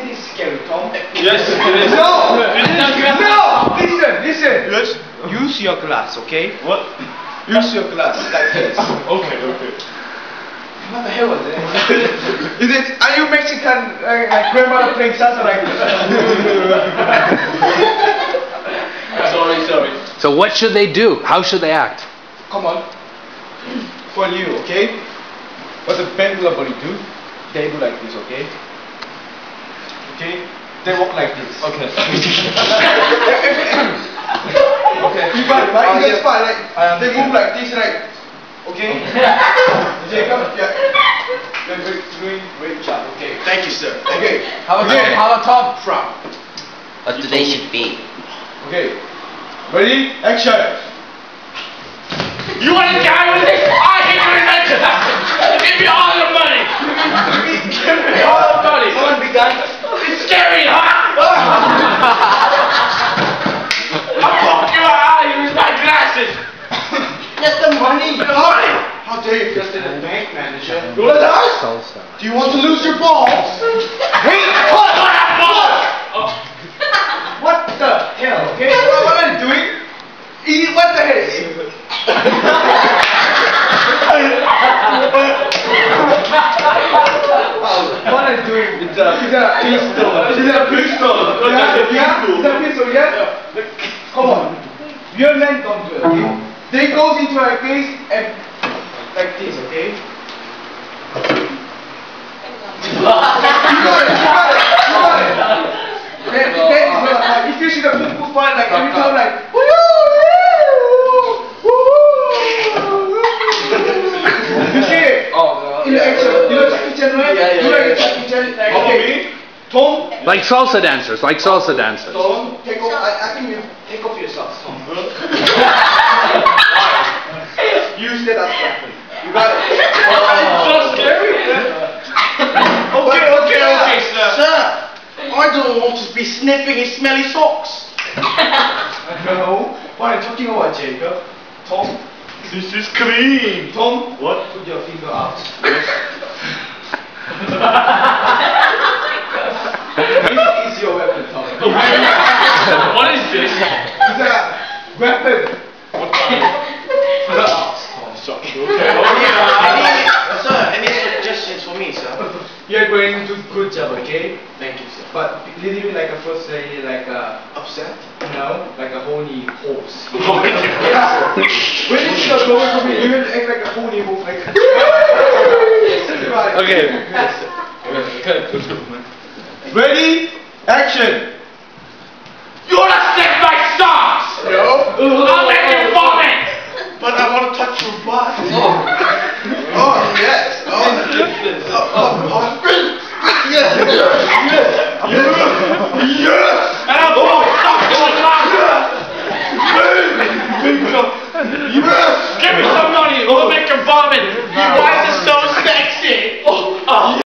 It is scary, Tom. Yes, it is. No! No! Listen! Yes. Use your glass, okay? What? Use your glass, like this. Okay. What the hell was that? Are you Mexican like grandmother playing salsa like this? Sorry. So what should they do? How should they act? Come on. For you, okay? What the Bengal body do? They do like this, okay? Okay? They walk like this. Okay. Okay. They move like this, right? Okay? Jacob, you're doing a great job. Okay. Thank you, sir. Okay. How about Tom Trump? What do they should be? Okay. Ready? Action! You want to die with this? I hate you in that. Give me all your money! Give me all your money! Come on, big guy. It's scary, huh? I'll fuck your eye with my glasses! Get the money! How dare you trust in a bank manager? You want to die? Do you want to lose your balls? Hey! What? What the hell? Okay? What are you doing? What the hell? What I'm doing is a pistol, yeah? Come on. Your man comes to it, okay? They goes into our face and like this, okay? You got it. Then if you see the people fight like every time like like salsa dancers, Tom, take off, I think you take off your socks, Tom. Use that as weapon. You got it. It's so scary. Okay, sir. Sir, I don't want to be sniffing his smelly socks. No, what are you talking about, Jacob? Tom, this is cream. Tom, what? Put your finger out. This is your weapon, Tom. What is this? It's a weapon. What kind? Sir, any suggestions for me, sir? You're going to do good job, okay? Thank you, sir. But literally like a first lady, like a upset? No, like a horny horse. Yeah. When it's not going for me, you will act like a horny horse. Like okay. Yes. Ready? Action! You wanna sniff my socks? No. I'll let you vomit! But I wanna touch your butt.